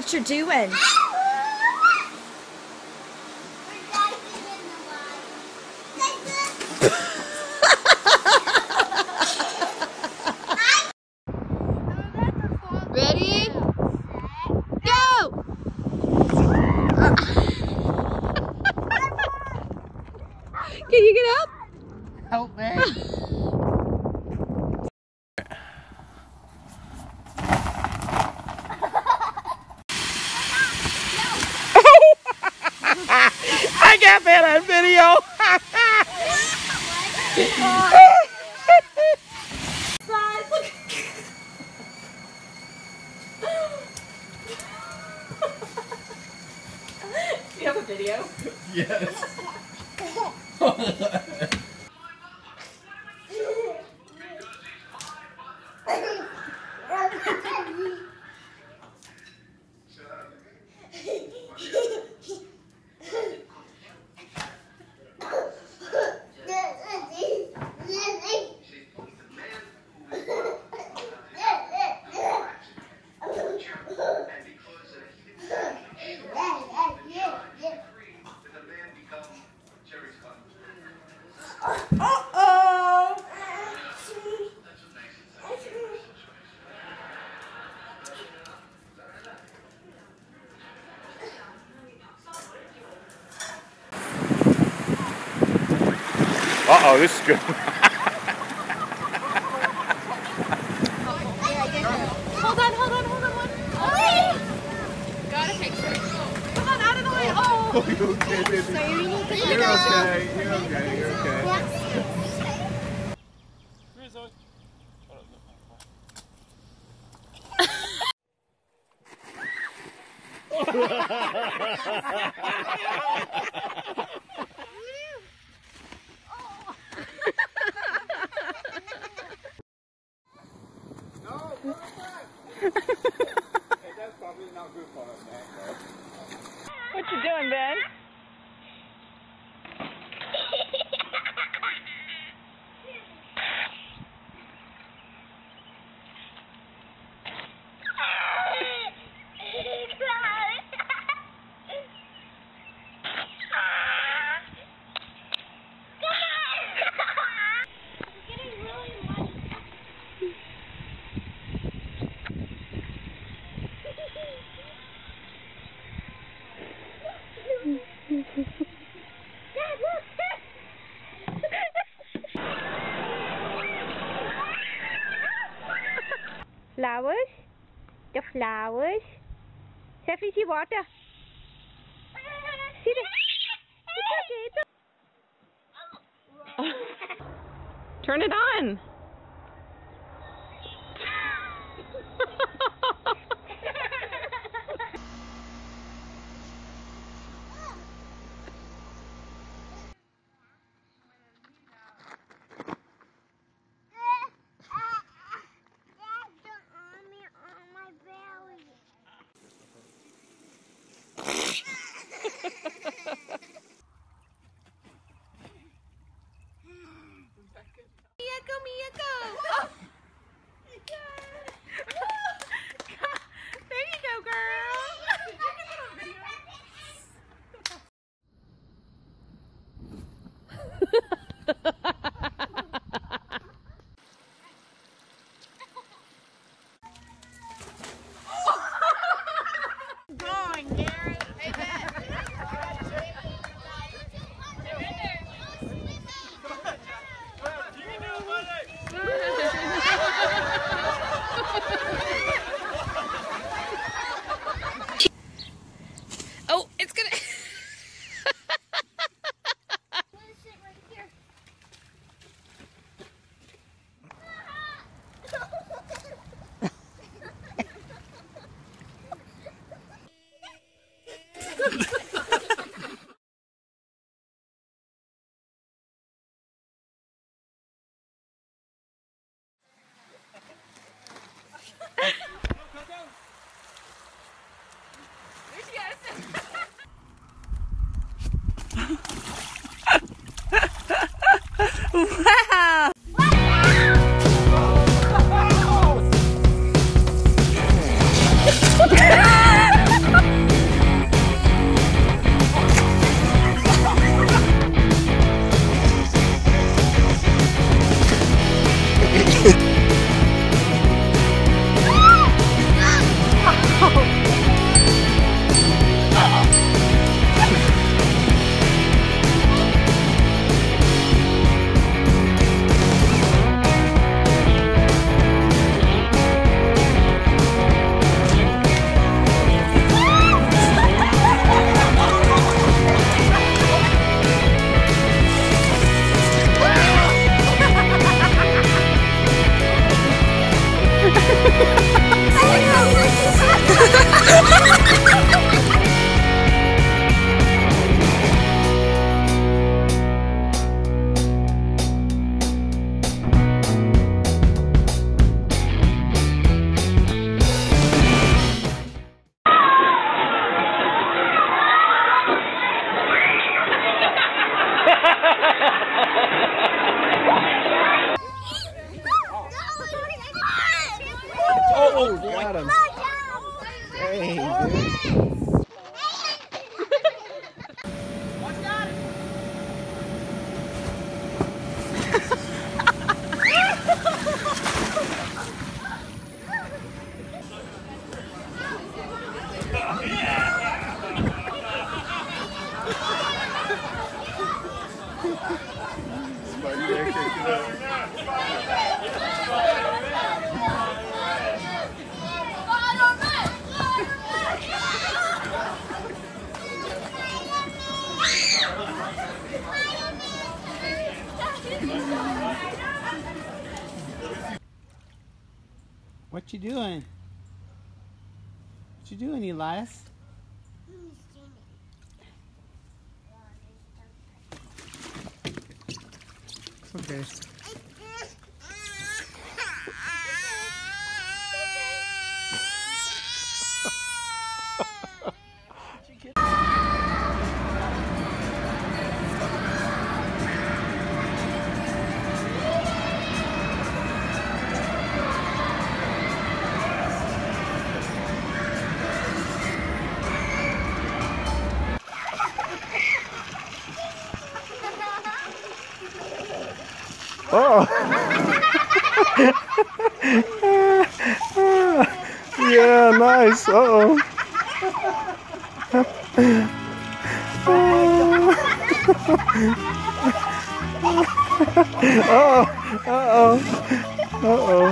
what you're doing. Can you get up? Help me. I got that on video. Do you have a video? Yes. Uh-oh, this is good. Hold on. Oh, got a picture. Come on, out of the way. Oh! Oh, you're okay, baby. You're okay. Come here, Zoe. What you doing, Ben? Flowers, the flowers. Safely see water. See this? It's okay. Turn it on. got him. Hey, dude. Watch out. What you doing? What you doing, Elias? It's okay. Oh! Yeah, nice. Uh-oh. Uh-oh. Uh-oh. Uh-oh.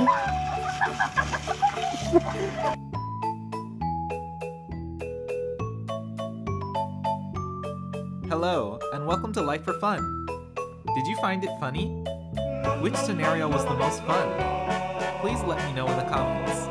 Hello, and welcome to Life for Fun. Did you find it funny? Which scenario was the most fun? Please let me know in the comments.